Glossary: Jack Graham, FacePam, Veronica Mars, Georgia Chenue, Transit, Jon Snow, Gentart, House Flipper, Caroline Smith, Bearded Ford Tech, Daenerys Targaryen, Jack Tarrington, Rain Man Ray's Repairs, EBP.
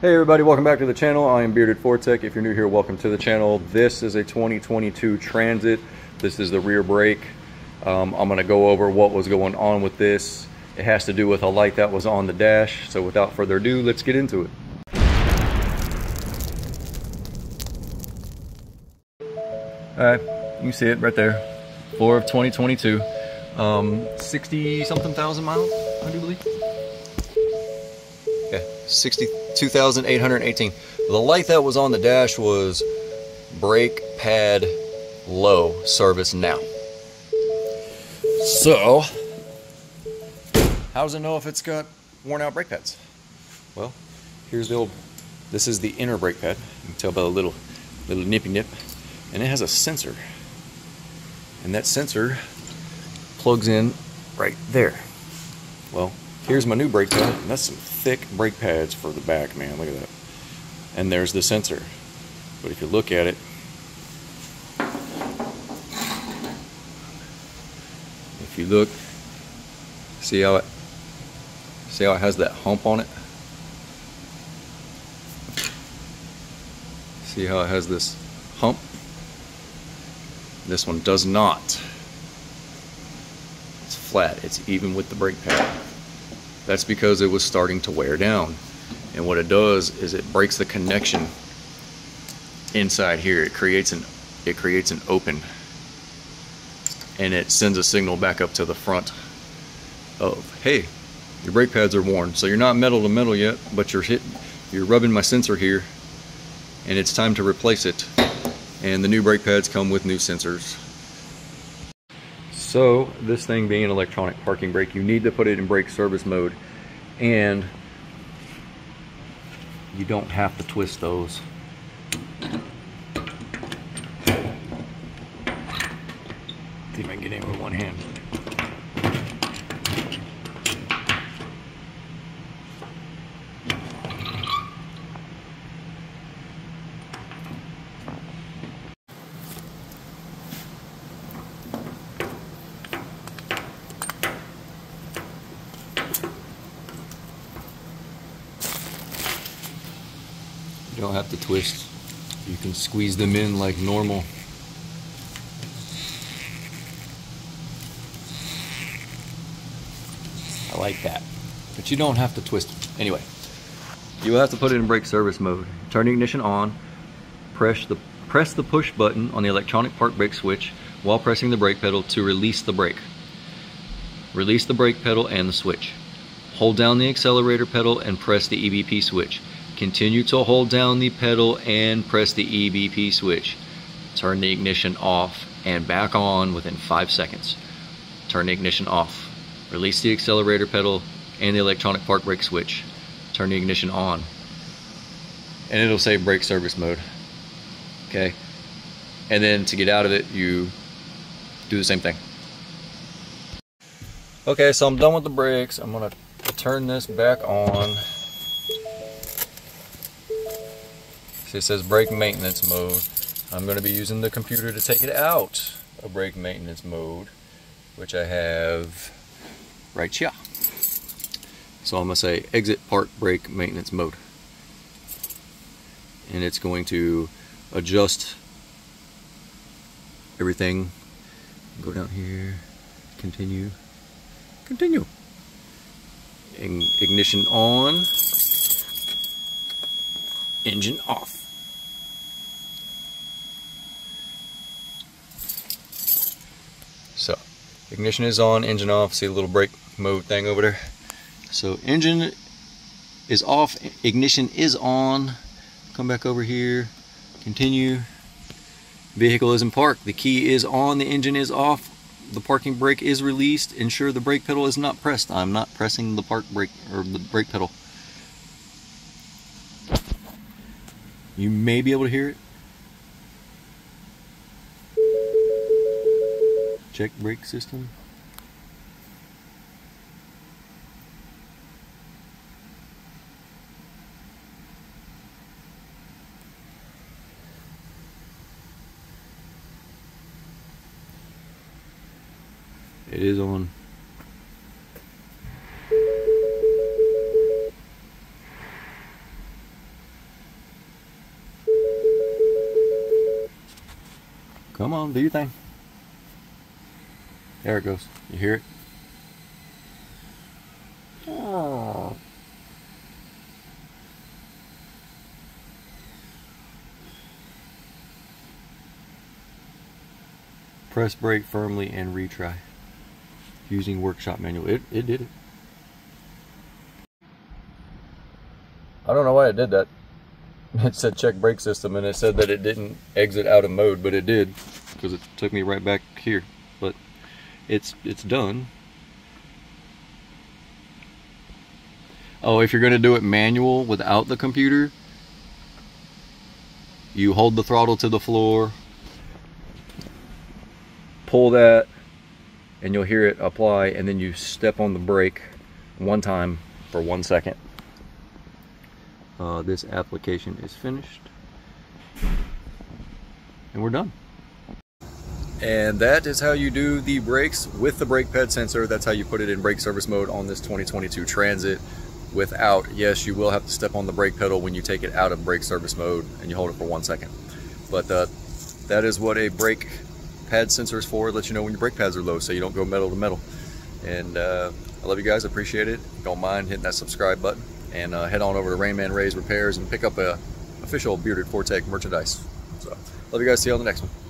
Hey everybody, welcome back to the channel. I am Bearded Ford Tech. If you're new here, welcome to the channel. This is a 2022 Transit. This is the rear brake. I'm going to go over what was going on with this. It has to do with a light that was on the dash. So without further ado, let's get into it. Alright, you can see it right there. Floor of 2022. 60 something thousand miles, I do believe. Yeah, 62,818. The light that was on the dash was brake pad low, service now. So, how does it know if it's got worn out brake pads? Well, here's the old, this is the inner brake pad. You can tell by the little nippy nip. And it has a sensor. And that sensor plugs in right there. Well, here's my new brake pad, and that's some thick brake pads for the back, man. Look at that. And there's the sensor. But if you look at it, if you look, see how it has that hump on it? See how it has this hump? This one does not. It's flat. It's even with the brake pad. That's because it was starting to wear down. And what it does is it breaks the connection inside here. It creates an open, and it sends a signal back up to the front of, hey, your brake pads are worn. So you're not metal to metal yet, but you're rubbing my sensor here, and it's time to replace it. And the new brake pads come with new sensors. So this thing being an electronic parking brake, you need to put it in brake service mode, and you don't have to twist those. See if I can get in with one hand. You don't have to twist. You can squeeze them in like normal. I like that. But you don't have to twist them. Anyway, you have to put it in brake service mode. Turn the ignition on. Press the push button on the electronic park brake switch while pressing the brake pedal to release the brake. Release the brake pedal and the switch. Hold down the accelerator pedal and press the EBP switch. Continue to hold down the pedal and press the EBP switch. Turn the ignition off and back on within 5 seconds. Turn the ignition off. Release the accelerator pedal and the electronic park brake switch. Turn the ignition on. And it'll say brake service mode. Okay. And then to get out of it, you do the same thing. Okay, so I'm done with the brakes. I'm gonna turn this back on. So it says brake maintenance mode. I'm going to be using the computer to take it out of brake maintenance mode, which I have right here. So I'm going to say exit park brake maintenance mode. And it's going to adjust everything. Go down here, continue. Ignition on, engine off. So ignition is on, engine off. See the little brake mode thing over there? So engine is off, ignition is on. Come back over here, continue. Vehicle is in park. The key is on, the engine is off, the parking brake is released. Ensure the brake pedal is not pressed. I'm not pressing the park brake or the brake pedal. You may be able to hear it. Check brake system. It is on. Come on, do your thing. There it goes. You hear it? Oh. Press brake firmly and retry. Using workshop manual. It did it. I don't know why it did that. It said check brake system and it said that it didn't exit out of mode, but it did, because it took me right back here. But it's done. Oh, if you're going to do it manual without the computer, you hold the throttle to the floor, pull that, and you'll hear it apply, and then you step on the brake one time for 1 second. This application is finished and we're done. And that is how you do the brakes with the brake pad sensor. That's how you put it in brake service mode on this 2022 Transit. Without, yes, you will have to step on the brake pedal when you take it out of brake service mode, and you hold it for 1 second. But that is what a brake pad sensor is for. It lets you know when your brake pads are low so you don't go metal to metal. And I love you guys, appreciate it. Don't mind hitting that subscribe button. And head on over to Rain Man Ray's Repairs and pick up a official Bearded Ford Tech merchandise. So, love you guys. See you on the next one.